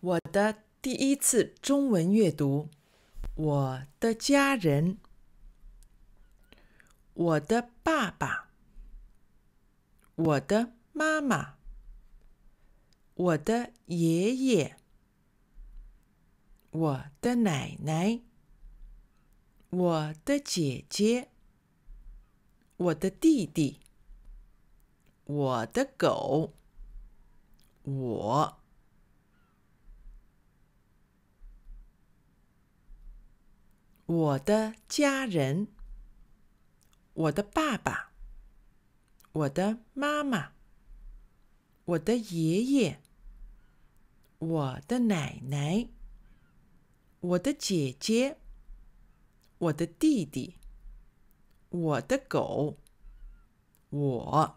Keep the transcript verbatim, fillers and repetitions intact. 我的第一次中文阅读。我的家人。我的爸爸。我的妈妈。我的爷爷。我的奶奶。我的姐姐。我的弟弟。我的狗。我。我的家人。我的爸爸。我的妈妈。我的爷爷。我的奶奶。我的姐姐。我的弟弟。我的狗。我。